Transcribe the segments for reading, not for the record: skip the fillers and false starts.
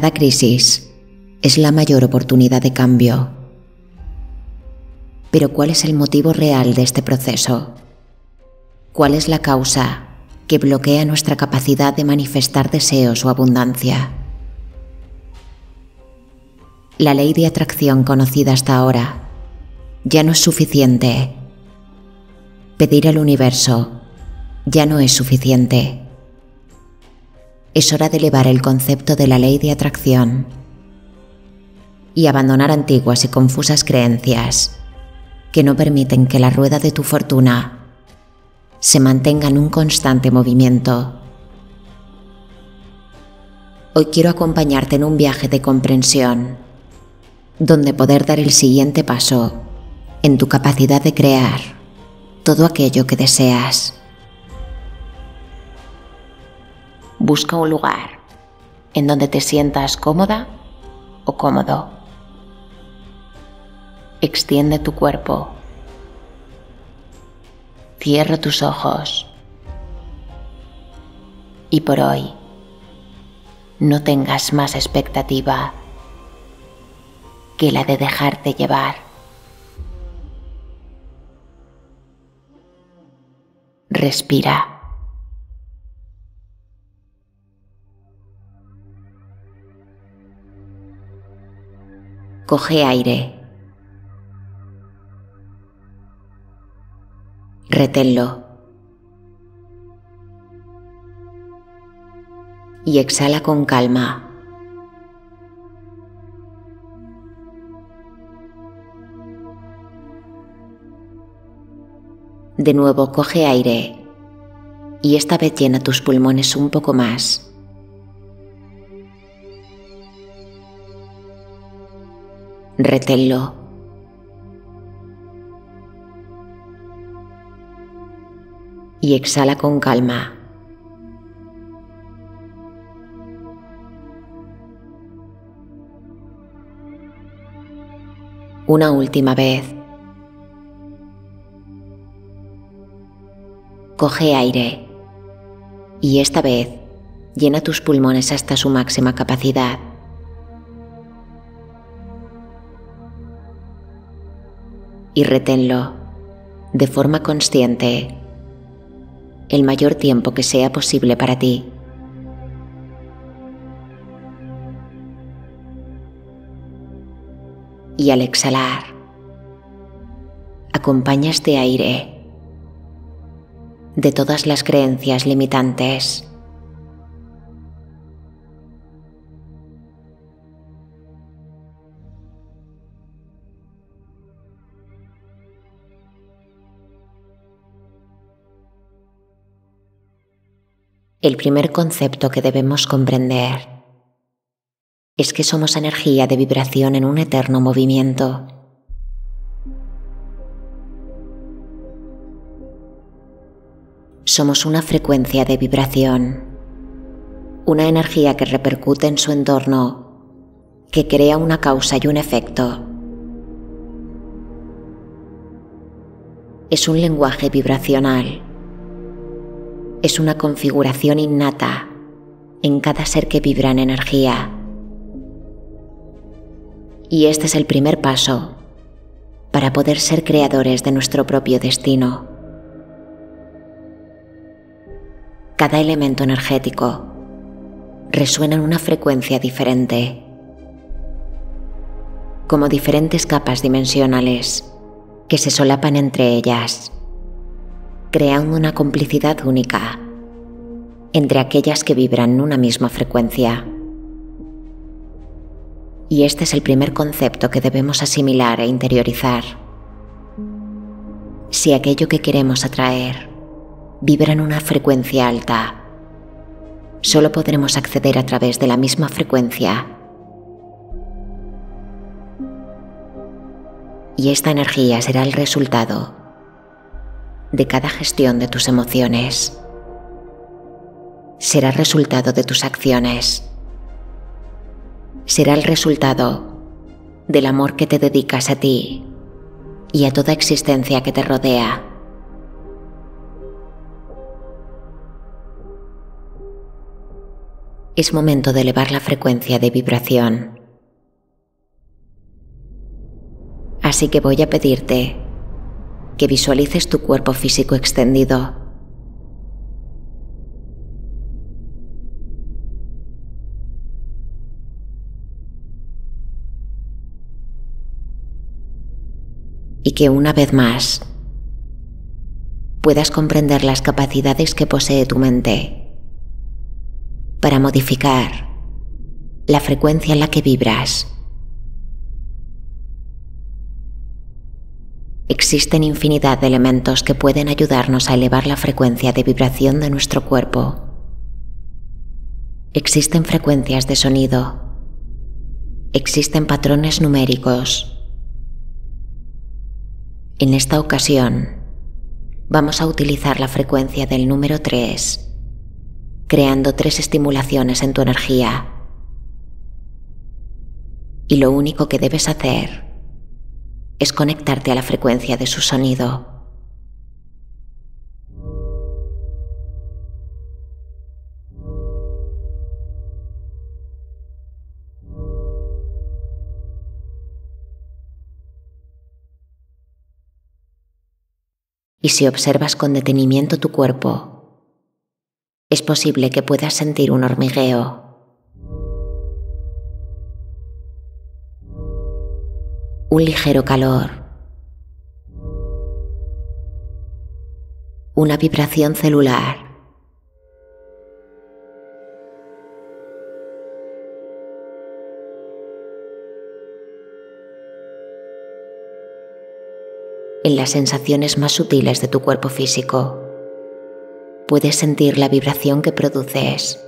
Cada crisis es la mayor oportunidad de cambio. Pero ¿cuál es el motivo real de este proceso? ¿Cuál es la causa que bloquea nuestra capacidad de manifestar deseos o abundancia? La ley de atracción conocida hasta ahora ya no es suficiente. Pedir al universo ya no es suficiente. Es hora de elevar el concepto de la ley de atracción y abandonar antiguas y confusas creencias que no permiten que la rueda de tu fortuna se mantenga en un constante movimiento. Hoy quiero acompañarte en un viaje de comprensión, donde poder dar el siguiente paso en tu capacidad de crear todo aquello que deseas. Busca un lugar en donde te sientas cómoda o cómodo. Extiende tu cuerpo. Cierra tus ojos. Y por hoy, no tengas más expectativa que la de dejarte llevar. Respira. Coge aire. Reténlo. Y exhala con calma. De nuevo coge aire y esta vez llena tus pulmones un poco más. Reténlo. Y exhala con calma. Una última vez. Coge aire. Y esta vez, llena tus pulmones hasta su máxima capacidad. Y reténlo, de forma consciente, el mayor tiempo que sea posible para ti. Y al exhalar, acompaña este aire de todas las creencias limitantes. El primer concepto que debemos comprender es que somos energía de vibración en un eterno movimiento. Somos una frecuencia de vibración, una energía que repercute en su entorno, que crea una causa y un efecto. Es un lenguaje vibracional. Es una configuración innata en cada ser que vibra en energía. Y este es el primer paso para poder ser creadores de nuestro propio destino. Cada elemento energético resuena en una frecuencia diferente, como diferentes capas dimensionales que se solapan entre ellas, creando una complicidad única entre aquellas que vibran en una misma frecuencia. Y este es el primer concepto que debemos asimilar e interiorizar. Si aquello que queremos atraer vibra en una frecuencia alta, solo podremos acceder a través de la misma frecuencia. Y esta energía será el resultado de cada gestión de tus emociones. Será resultado de tus acciones. Será el resultado del amor que te dedicas a ti y a toda existencia que te rodea. Es momento de elevar la frecuencia de vibración. Así que voy a pedirte que visualices tu cuerpo físico extendido. Y que una vez más puedas comprender las capacidades que posee tu mente para modificar la frecuencia en la que vibras. Existen infinidad de elementos que pueden ayudarnos a elevar la frecuencia de vibración de nuestro cuerpo. Existen frecuencias de sonido. Existen patrones numéricos. En esta ocasión, vamos a utilizar la frecuencia del número 3, creando 3 estimulaciones en tu energía. Y lo único que debes hacer es conectarte a la frecuencia de su sonido. Y si observas con detenimiento tu cuerpo, es posible que puedas sentir un hormigueo. Un ligero calor. Una vibración celular. En las sensaciones más sutiles de tu cuerpo físico, puedes sentir la vibración que produces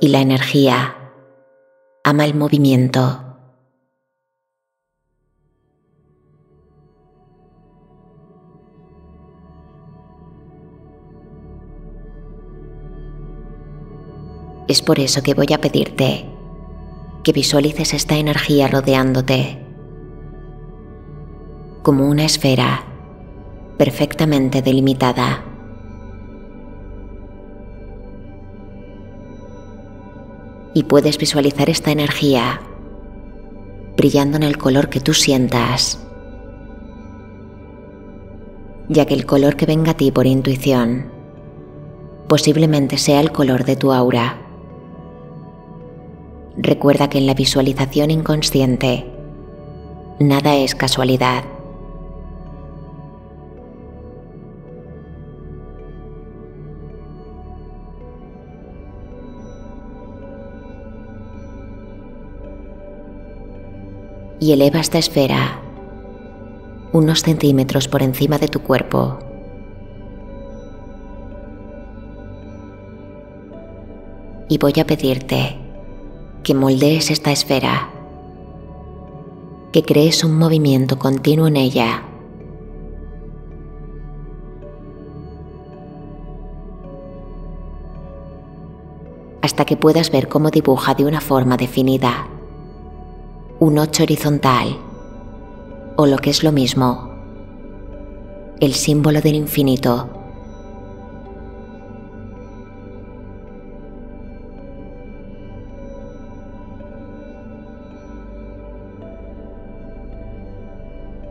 y la energía ama el movimiento. Es por eso que voy a pedirte que visualices esta energía rodeándote, como una esfera perfectamente delimitada. Y puedes visualizar esta energía brillando en el color que tú sientas, ya que el color que venga a ti por intuición posiblemente sea el color de tu aura. Recuerda que en la visualización inconsciente, nada es casualidad. Y eleva esta esfera unos centímetros por encima de tu cuerpo. Y voy a pedirte que moldees esta esfera, que crees un movimiento continuo en ella. Hasta que puedas ver cómo dibuja de una forma definida un 8 horizontal, o lo que es lo mismo, el símbolo del infinito.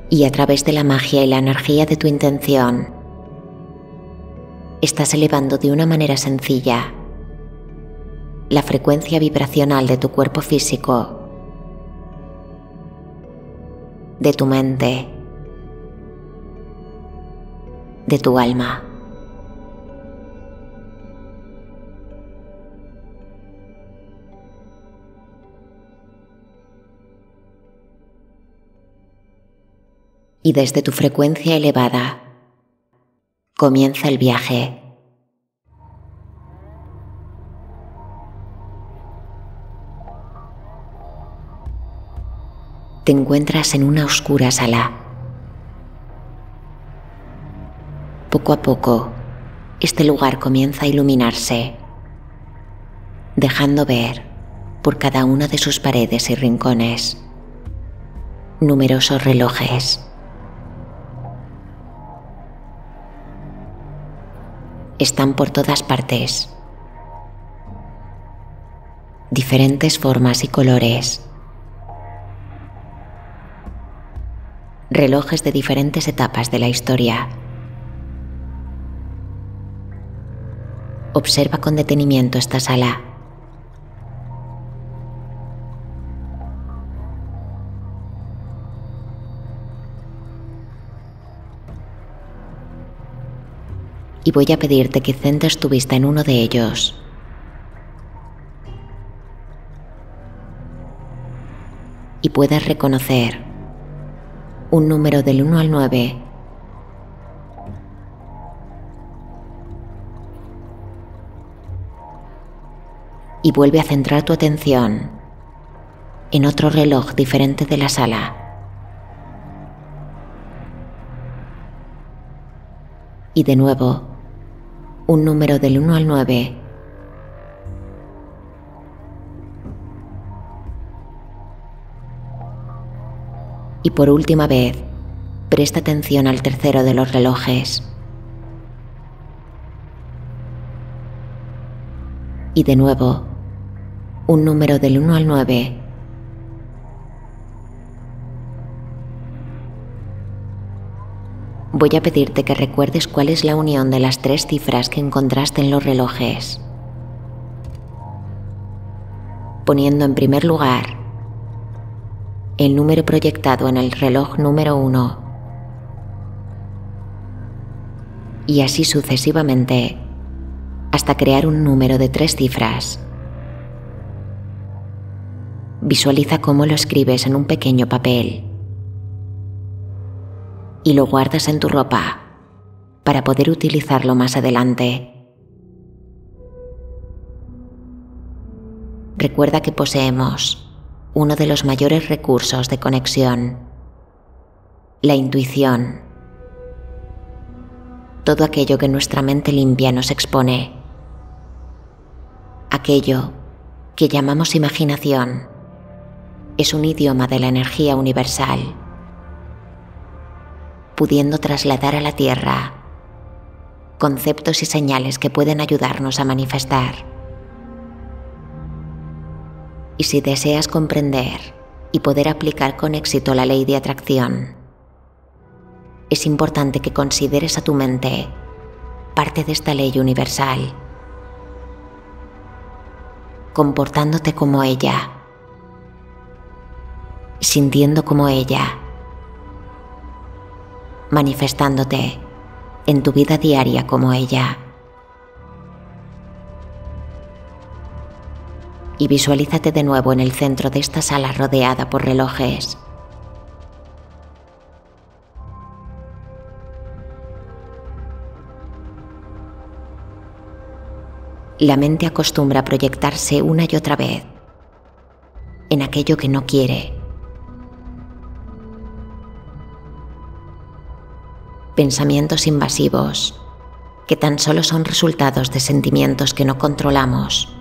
Y a través de la magia y la energía de tu intención, estás elevando de una manera sencilla la frecuencia vibracional de tu cuerpo físico, de tu mente, de tu alma. Y desde tu frecuencia elevada, comienza el viaje. Te encuentras en una oscura sala. Poco a poco, este lugar comienza a iluminarse, dejando ver por cada una de sus paredes y rincones numerosos relojes. están por todas partes. Diferentes formas y colores. Relojes de diferentes etapas de la historia. Observa con detenimiento esta sala. Y voy a pedirte que centres tu vista en uno de ellos. Y puedas reconocer un número del 1 al 9. Y vuelve a centrar tu atención en otro reloj diferente de la sala. Y de nuevo, un número del 1 al 9. Y por última vez, presta atención al tercero de los relojes. Y de nuevo, un número del 1 al 9. Voy a pedirte que recuerdes cuál es la unión de las tres cifras que encontraste en los relojes, poniendo en primer lugar el número proyectado en el reloj número 1 y así sucesivamente hasta crear un número de 3 cifras. Visualiza cómo lo escribes en un pequeño papel y lo guardas en tu ropa para poder utilizarlo más adelante. Recuerda que poseemos uno de los mayores recursos de conexión, la intuición, todo aquello que nuestra mente limpia nos expone, aquello que llamamos imaginación, es un idioma de la energía universal, pudiendo trasladar a la Tierra conceptos y señales que pueden ayudarnos a manifestar. Y si deseas comprender y poder aplicar con éxito la ley de atracción, es importante que consideres a tu mente parte de esta ley universal, comportándote como ella, sintiendo como ella, manifestándote en tu vida diaria como ella. Y visualízate de nuevo en el centro de esta sala rodeada por relojes. La mente acostumbra a proyectarse una y otra vez en aquello que no quiere, pensamientos invasivos que tan solo son resultados de sentimientos que no controlamos.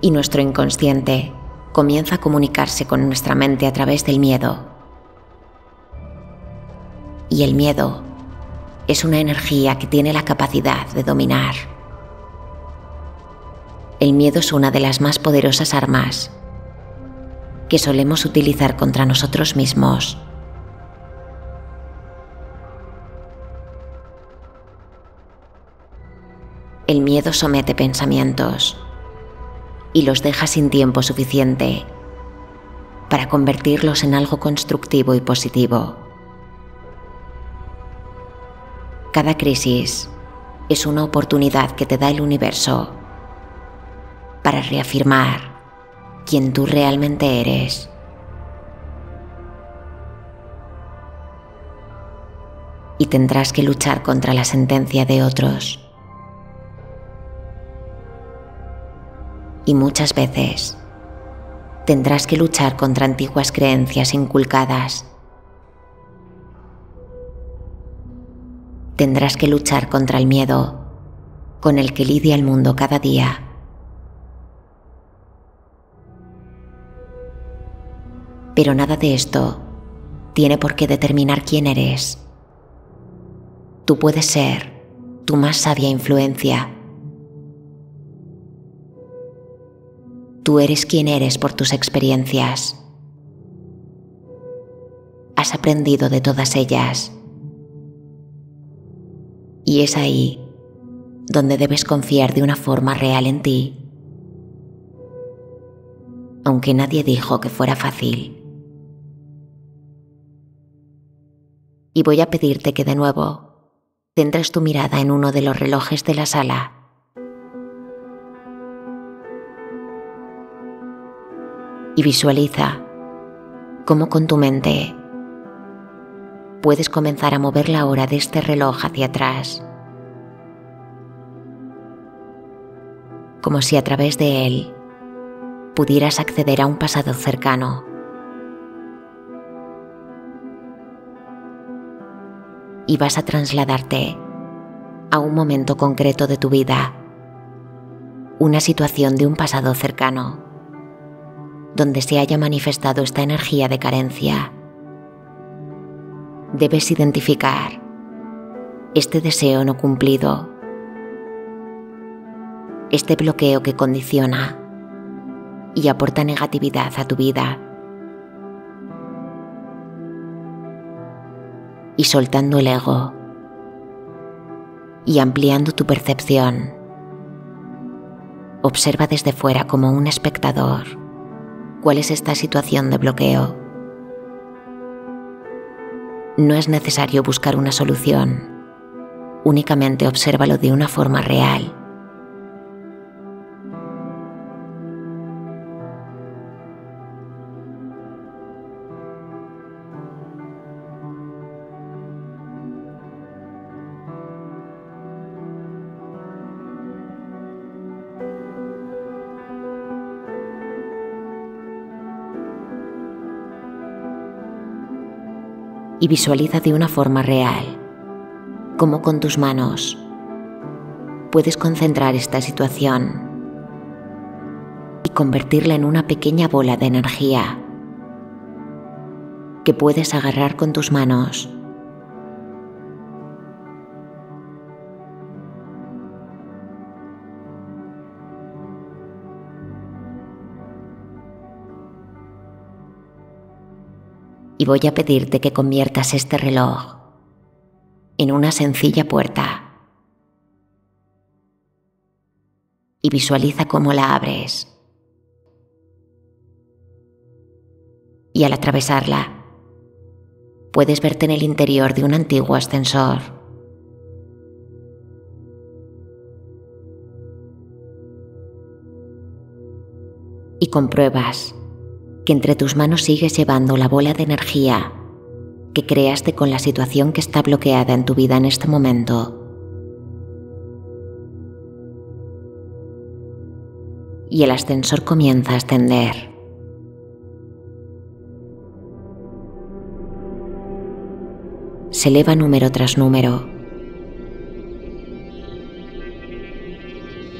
Y nuestro inconsciente comienza a comunicarse con nuestra mente a través del miedo. Y el miedo es una energía que tiene la capacidad de dominar. El miedo es una de las más poderosas armas que solemos utilizar contra nosotros mismos. El miedo somete pensamientos y los deja sin tiempo suficiente para convertirlos en algo constructivo y positivo. Cada crisis es una oportunidad que te da el universo para reafirmar quién tú realmente eres. Y tendrás que luchar contra la sentencia de otros. Y muchas veces tendrás que luchar contra antiguas creencias inculcadas. Tendrás que luchar contra el miedo con el que lidia el mundo cada día. Pero nada de esto tiene por qué determinar quién eres. Tú puedes ser tu más sabia influencia. Tú eres quien eres por tus experiencias. Has aprendido de todas ellas. Y es ahí donde debes confiar de una forma real en ti, aunque nadie dijo que fuera fácil. Y voy a pedirte que de nuevo centres tu mirada en uno de los relojes de la sala. Y visualiza cómo con tu mente puedes comenzar a mover la hora de este reloj hacia atrás, como si a través de él pudieras acceder a un pasado cercano. Y vas a trasladarte a un momento concreto de tu vida, una situación de un pasado cercano, donde se haya manifestado esta energía de carencia. Debes identificar este deseo no cumplido, este bloqueo que condiciona y aporta negatividad a tu vida. Y soltando el ego y ampliando tu percepción, observa desde fuera como un espectador cuál es esta situación de bloqueo. No es necesario buscar una solución, únicamente obsérvalo de una forma real. Y visualiza de una forma real cómo con tus manos puedes concentrar esta situación y convertirla en una pequeña bola de energía que puedes agarrar con tus manos. Y voy a pedirte que conviertas este reloj en una sencilla puerta. Y visualiza cómo la abres. Y al atravesarla, puedes verte en el interior de un antiguo ascensor. Y compruebas que entre tus manos sigues llevando la bola de energía que creaste con la situación que está bloqueada en tu vida en este momento. Y el ascensor comienza a ascender. Se eleva número tras número.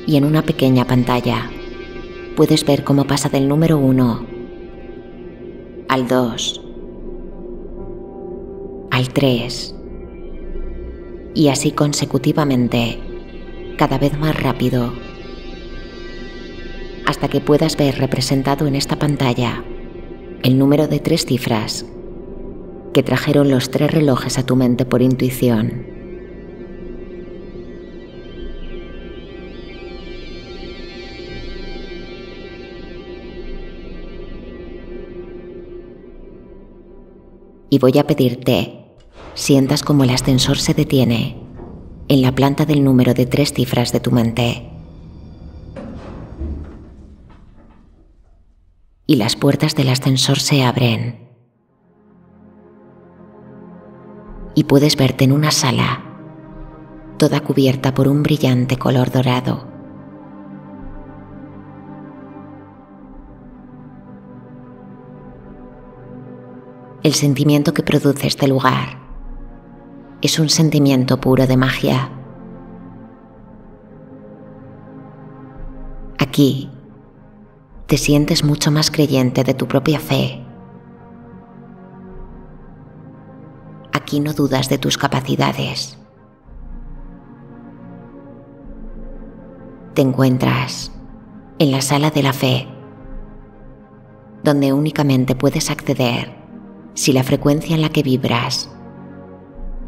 Y en una pequeña pantalla puedes ver cómo pasa del número 1 al 2, al 3, y así consecutivamente, cada vez más rápido, hasta que puedas ver representado en esta pantalla el número de 3 cifras que trajeron los 3 relojes a tu mente por intuición. Y voy a pedirte, sientas como el ascensor se detiene en la planta del número de 3 cifras de tu mente. Y las puertas del ascensor se abren. Y puedes verte en una sala, toda cubierta por un brillante color dorado. El sentimiento que produce este lugar es un sentimiento puro de magia. Aquí te sientes mucho más creyente de tu propia fe. Aquí no dudas de tus capacidades. te encuentras en la sala de la fe, donde únicamente puedes acceder si la frecuencia en la que vibras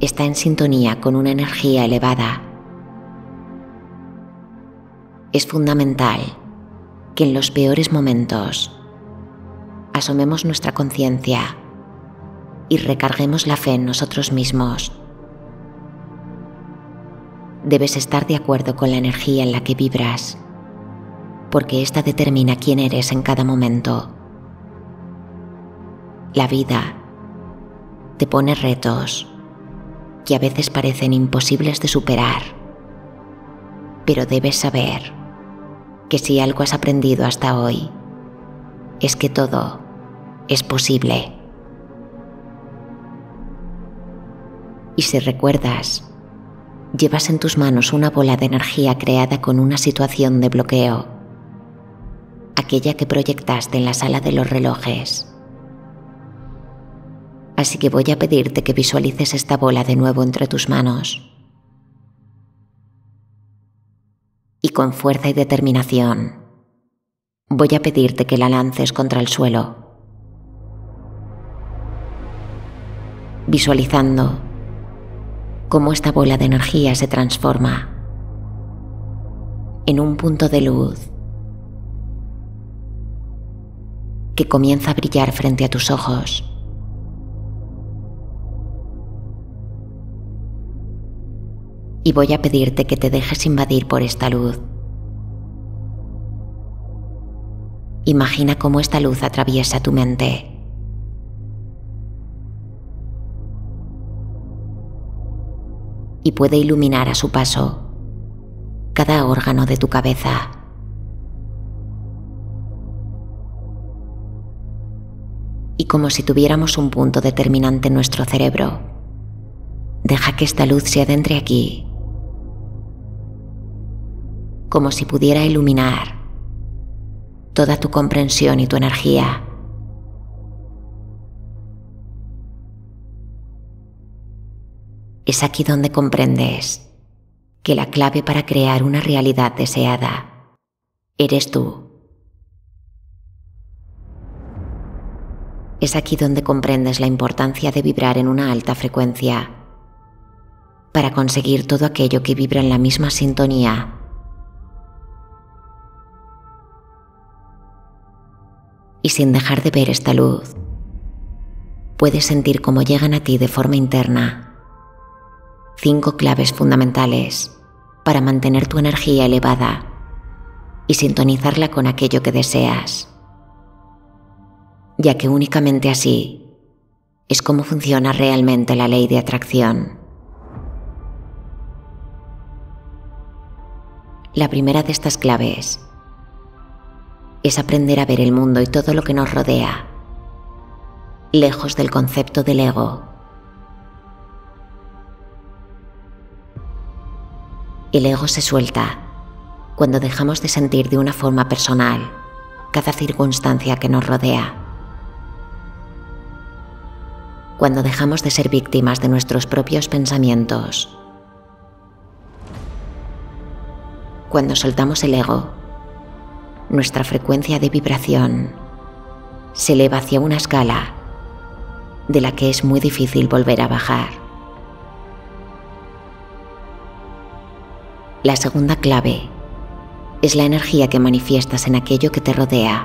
está en sintonía con una energía elevada. Es fundamental que en los peores momentos asomemos nuestra conciencia y recarguemos la fe en nosotros mismos. Debes estar de acuerdo con la energía en la que vibras, porque ésta determina quién eres en cada momento. La vida te pone retos que a veces parecen imposibles de superar, pero debes saber que si algo has aprendido hasta hoy, es que todo es posible. Y si recuerdas, llevas en tus manos una bola de energía creada con una situación de bloqueo, aquella que proyectaste en la sala de los relojes. Así que voy a pedirte que visualices esta bola de nuevo entre tus manos. Y con fuerza y determinación, voy a pedirte que la lances contra el suelo, visualizando cómo esta bola de energía se transforma en un punto de luz que comienza a brillar frente a tus ojos. Y voy a pedirte que te dejes invadir por esta luz. Imagina cómo esta luz atraviesa tu mente. Y puede iluminar a su paso cada órgano de tu cabeza. Y como si tuviéramos un punto determinante en nuestro cerebro, deja que esta luz se adentre aquí, como si pudiera iluminar toda tu comprensión y tu energía. Es aquí donde comprendes que la clave para crear una realidad deseada eres tú. Es aquí donde comprendes la importancia de vibrar en una alta frecuencia para conseguir todo aquello que vibra en la misma sintonía. Y sin dejar de ver esta luz, puedes sentir cómo llegan a ti de forma interna 5 claves fundamentales para mantener tu energía elevada y sintonizarla con aquello que deseas, ya que únicamente así es como funciona realmente la ley de atracción. La primera de estas claves es aprender a ver el mundo y todo lo que nos rodea, lejos del concepto del ego. El ego se suelta cuando dejamos de sentir de una forma personal cada circunstancia que nos rodea, cuando dejamos de ser víctimas de nuestros propios pensamientos. Cuando soltamos el ego, nuestra frecuencia de vibración se eleva hacia una escala de la que es muy difícil volver a bajar. La segunda clave es la energía que manifiestas en aquello que te rodea.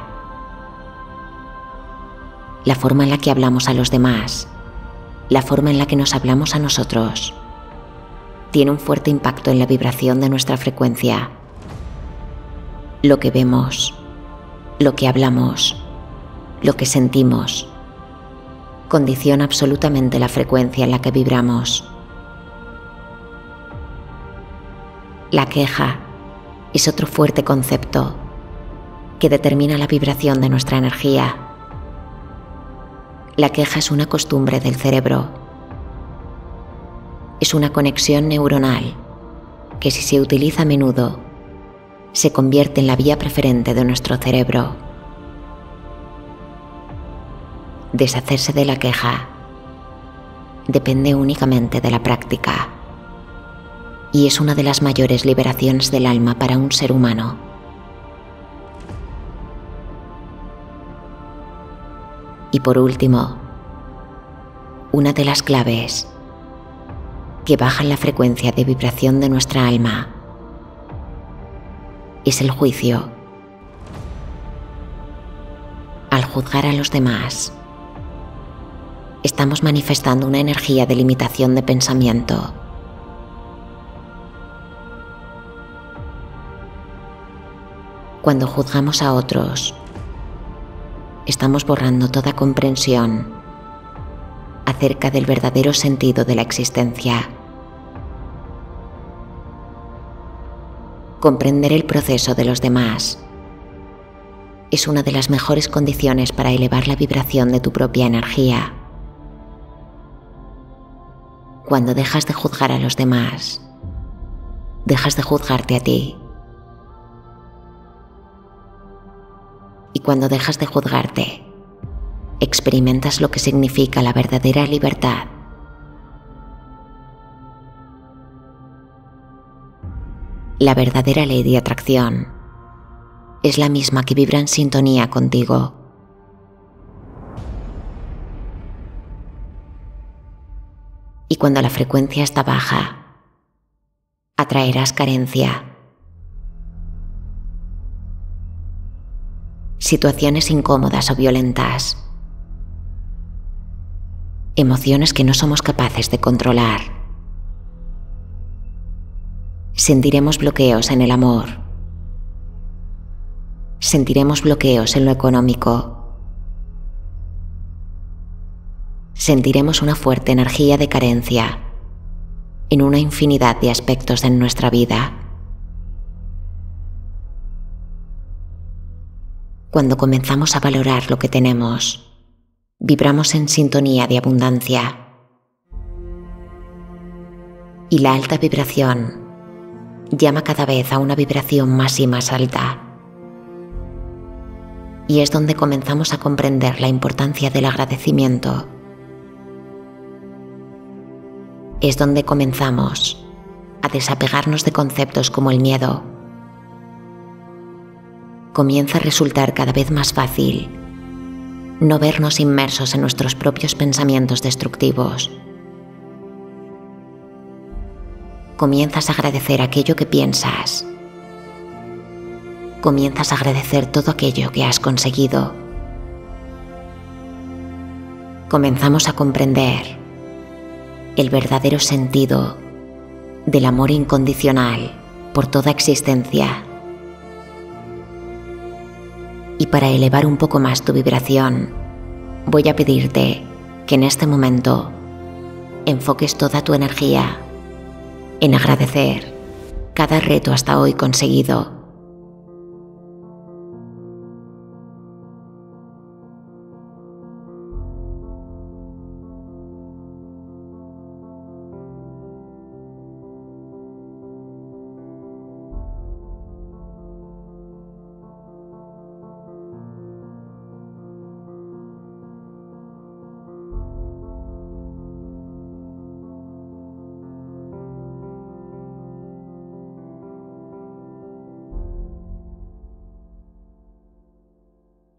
La forma en la que hablamos a los demás, la forma en la que nos hablamos a nosotros, tiene un fuerte impacto en la vibración de nuestra frecuencia. Lo que vemos, lo que hablamos, lo que sentimos, condiciona absolutamente la frecuencia en la que vibramos. La queja es otro fuerte concepto que determina la vibración de nuestra energía. La queja es una costumbre del cerebro. Es una conexión neuronal que, si se utiliza a menudo, se convierte en la vía preferente de nuestro cerebro. Deshacerse de la queja depende únicamente de la práctica y es una de las mayores liberaciones del alma para un ser humano. Y por último, una de las claves que bajan la frecuencia de vibración de nuestra alma es el juicio. Al juzgar a los demás, estamos manifestando una energía de limitación de pensamiento. Cuando juzgamos a otros, estamos borrando toda comprensión acerca del verdadero sentido de la existencia. Comprender el proceso de los demás es una de las mejores condiciones para elevar la vibración de tu propia energía. Cuando dejas de juzgar a los demás, dejas de juzgarte a ti. Y cuando dejas de juzgarte, experimentas lo que significa la verdadera libertad. La verdadera ley de atracción es la misma que vibra en sintonía contigo. Y cuando la frecuencia está baja, atraerás carencia, situaciones incómodas o violentas, emociones que no somos capaces de controlar. Sentiremos bloqueos en el amor. Sentiremos bloqueos en lo económico. Sentiremos una fuerte energía de carencia en una infinidad de aspectos en nuestra vida. Cuando comenzamos a valorar lo que tenemos, vibramos en sintonía de abundancia. Y la alta vibración llama cada vez a una vibración más y más alta. Y es donde comenzamos a comprender la importancia del agradecimiento. Es donde comenzamos a desapegarnos de conceptos como el miedo. Comienza a resultar cada vez más fácil no vernos inmersos en nuestros propios pensamientos destructivos. Comienzas a agradecer aquello que piensas. Comienzas a agradecer todo aquello que has conseguido. Comenzamos a comprender el verdadero sentido del amor incondicional por toda existencia. Y para elevar un poco más tu vibración, voy a pedirte que en este momento enfoques toda tu energía en agradecer cada reto hasta hoy conseguido.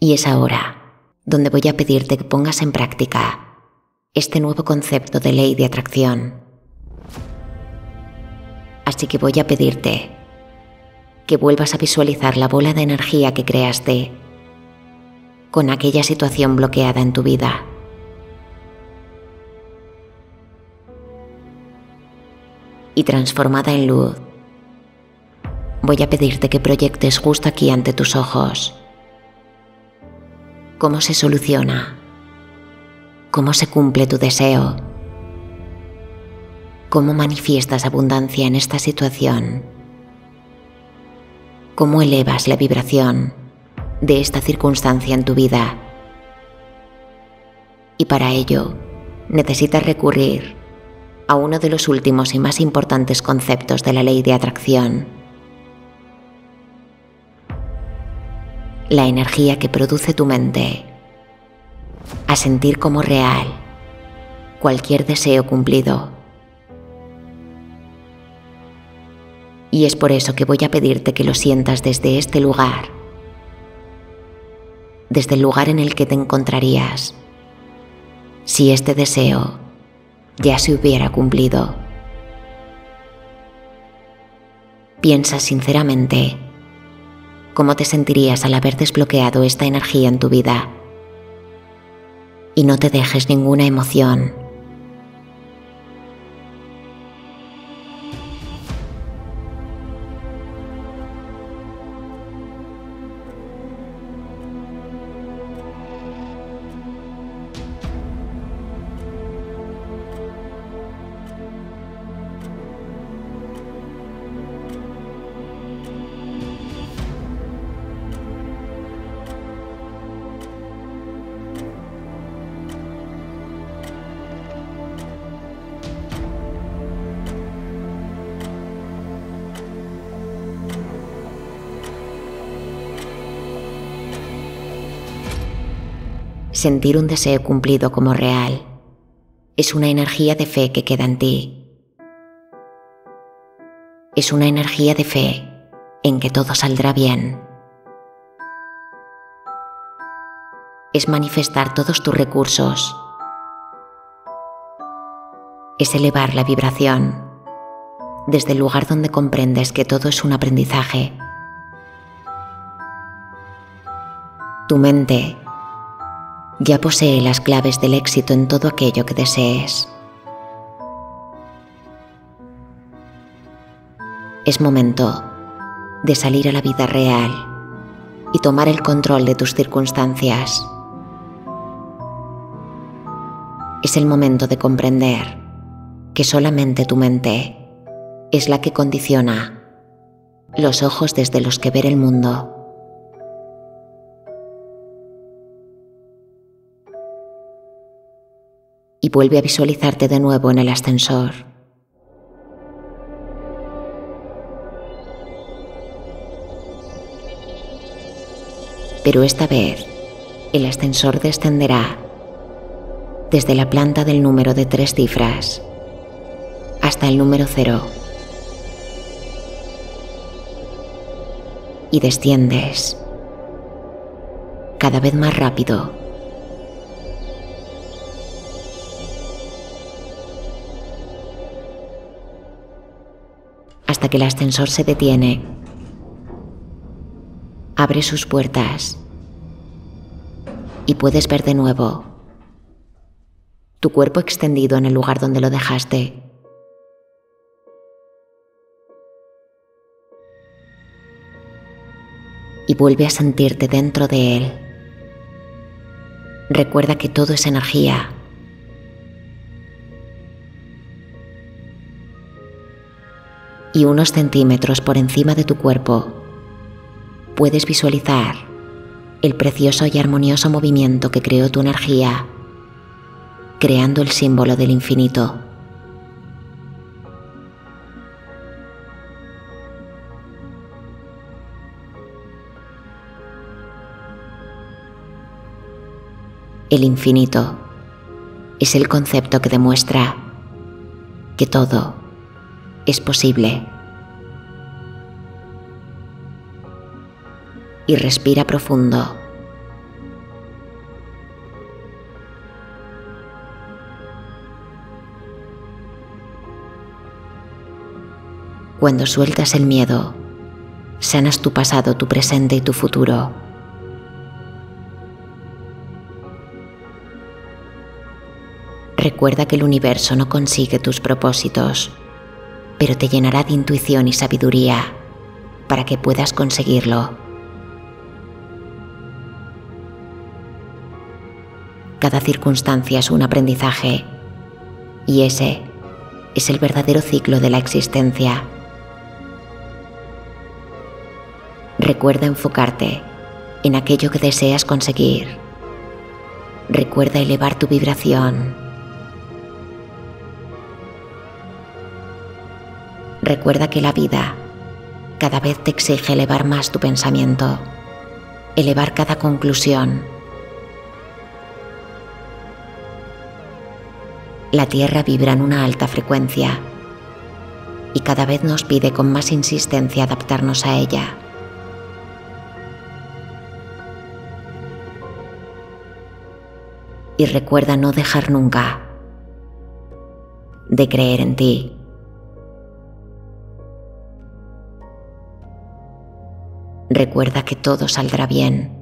Y es ahora donde voy a pedirte que pongas en práctica este nuevo concepto de ley de atracción. Así que voy a pedirte que vuelvas a visualizar la bola de energía que creaste con aquella situación bloqueada en tu vida. Y transformada en luz, voy a pedirte que proyectes justo aquí ante tus ojos. ¿Cómo se soluciona? ¿Cómo se cumple tu deseo? ¿Cómo manifiestas abundancia en esta situación? ¿Cómo elevas la vibración de esta circunstancia en tu vida? Y para ello, necesitas recurrir a uno de los últimos y más importantes conceptos de la ley de atracción: la energía que produce tu mente, a sentir como real cualquier deseo cumplido. y es por eso que voy a pedirte que lo sientas desde este lugar, desde el lugar en el que te encontrarías si este deseo ya se hubiera cumplido. Piensa sinceramente, ¿cómo te sentirías al haber desbloqueado esta energía en tu vida? Y no te dejes ninguna emoción. Sentir un deseo cumplido como real es una energía de fe que queda en ti. Es una energía de fe en que todo saldrá bien. Es manifestar todos tus recursos. Es elevar la vibración desde el lugar donde comprendes que todo es un aprendizaje. Tu mente ya posee las claves del éxito en todo aquello que desees. Es momento de salir a la vida real y tomar el control de tus circunstancias. Es el momento de comprender que solamente tu mente es la que condiciona los ojos desde los que ver el mundo. Y vuelve a visualizarte de nuevo en el ascensor. Pero esta vez, el ascensor descenderá desde la planta del número de 3 cifras hasta el número 0. Y desciendes cada vez más rápido. Hasta que el ascensor se detiene, abre sus puertas y puedes ver de nuevo tu cuerpo extendido en el lugar donde lo dejaste. Y vuelve a sentirte dentro de él. Recuerda que todo es energía. Y unos centímetros por encima de tu cuerpo, puedes visualizar el precioso y armonioso movimiento que creó tu energía, creando el símbolo del infinito. El infinito es el concepto que demuestra que todo es posible. Y respira profundo. Cuando sueltas el miedo, sanas tu pasado, tu presente y tu futuro. Recuerda que el universo no consigue tus propósitos, pero te llenará de intuición y sabiduría para que puedas conseguirlo. Cada circunstancia es un aprendizaje, y ese es el verdadero ciclo de la existencia. Recuerda enfocarte en aquello que deseas conseguir. Recuerda elevar tu vibración. Recuerda que la vida cada vez te exige elevar más tu pensamiento, elevar cada conclusión. La Tierra vibra en una alta frecuencia y cada vez nos pide con más insistencia adaptarnos a ella. Y recuerda no dejar nunca de creer en ti. Recuerda que todo saldrá bien.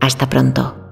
Hasta pronto.